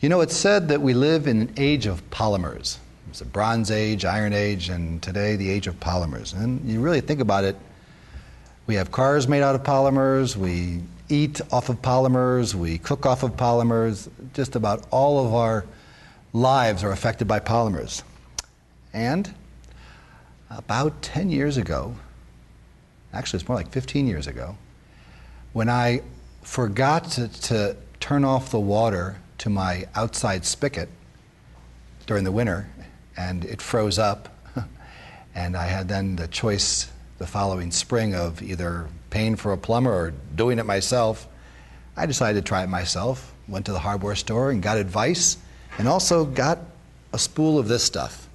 You know, it's said that we live in an age of polymers. It's the Bronze Age, Iron Age, and today the age of polymers. And you really think about it, we have cars made out of polymers, we eat off of polymers, we cook off of polymers. Just about all of our lives are affected by polymers. And about 10 years ago, actually it's more like 15 years ago, when I forgot to turn off the water to my outside spigot during the winter, and it froze up, and I had then the choice the following spring of either paying for a plumber or doing it myself. I decided to try it myself, went to the hardware store and got advice, and also got a spool of this stuff,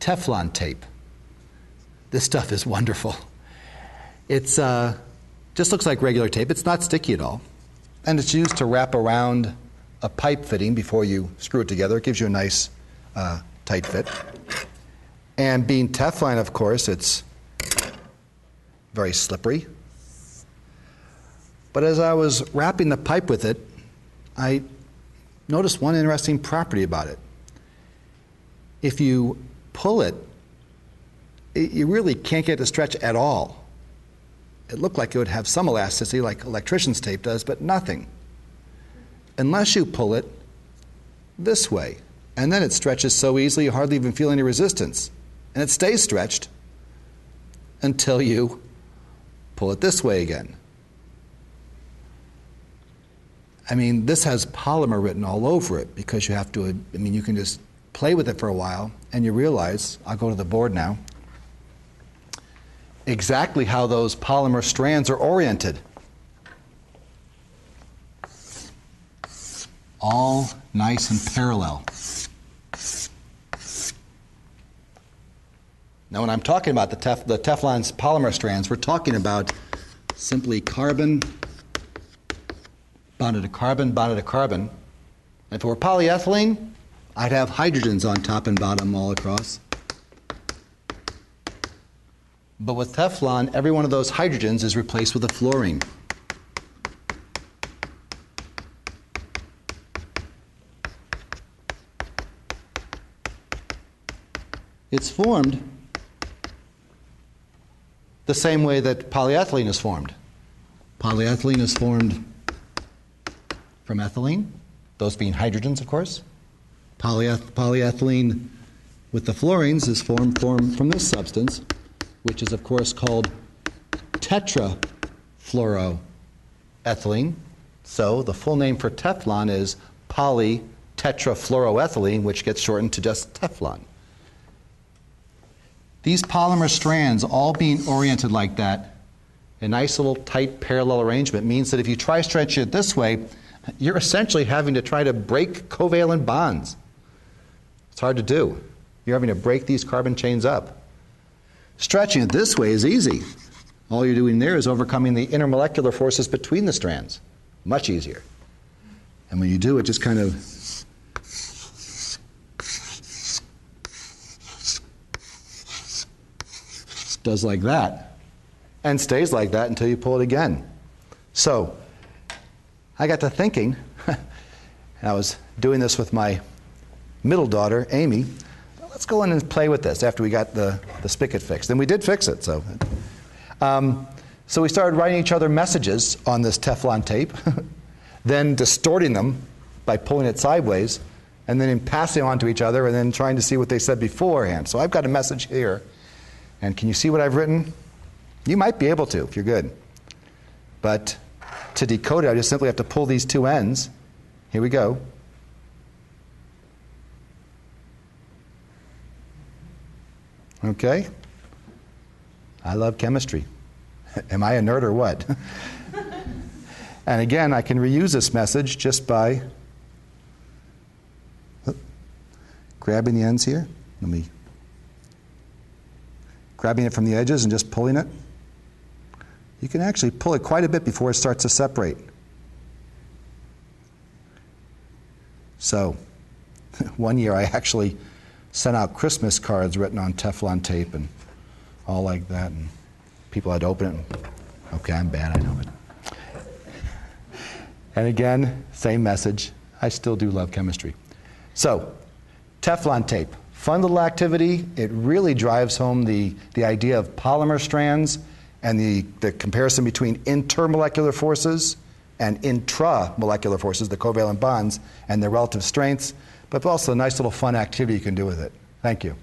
Teflon tape. This stuff is wonderful. It's just looks like regular tape. It's not sticky at all, and it's used to wrap around a pipe fitting before you screw it together. It gives you a nice tight fit. And being Teflon, of course, it's very slippery. But as I was wrapping the pipe with it, I noticed one interesting property about it. If you pull it, you really can't get it to stretch at all. It looked like it would have some elasticity, like electrician's tape does, but nothing. Unless you pull it this way. And then it stretches so easily you hardly even feel any resistance. And it stays stretched until you pull it this way again. I mean, this has polymer written all over it because you have to, I mean, you can just play with it for a while and you realize, I'll go to the board now, exactly how those polymer strands are oriented. All nice and parallel. Now, when I'm talking about the Teflon's polymer strands, we're talking about simply carbon bonded to carbon, bonded to carbon. If it were polyethylene, I'd have hydrogens on top and bottom all across. But with Teflon, every one of those hydrogens is replaced with a fluorine. It's formed the same way that polyethylene is formed. Polyethylene is formed from ethylene, those being hydrogens, of course. Polyethylene with the fluorines is formed from this substance, which is, of course, called tetrafluoroethylene. So the full name for Teflon is polytetrafluoroethylene, which gets shortened to just Teflon. These polymer strands all being oriented like that, a nice little tight parallel arrangement, means that if you try stretching it this way, you're essentially having to try to break covalent bonds. It's hard to do. You're having to break these carbon chains up. Stretching it this way is easy. All you're doing there is overcoming the intermolecular forces between the strands. Much easier. And when you do, it just kind of does like that and stays like that until you pull it again. So I got to thinking, and I was doing this with my middle daughter, Amy, let's go in and play with this after we got the spigot fixed. And we did fix it. So so we started writing each other messages on this Teflon tape, then distorting them by pulling it sideways, and then passing it on to each other, and then trying to see what they said beforehand. So I've got a message here. And can you see what I've written? You might be able to if you're good. But to decode it, I just simply have to pull these two ends. Here we go. Okay. I love chemistry. Am I a nerd or what? And again, I can reuse this message just by grabbing the ends here. Let me. Grabbing it from the edges and just pulling it. You can actually pull it quite a bit before it starts to separate. So, one year I actually sent out Christmas cards written on Teflon tape and all like that, and people had to open it. And, okay, I'm bad, I know it. And again, same message. I still do love chemistry. So, Teflon tape. Fun little activity. It really drives home the idea of polymer strands and the comparison between intermolecular forces and intramolecular forces, the covalent bonds, and their relative strengths. But also a nice little fun activity you can do with it. Thank you.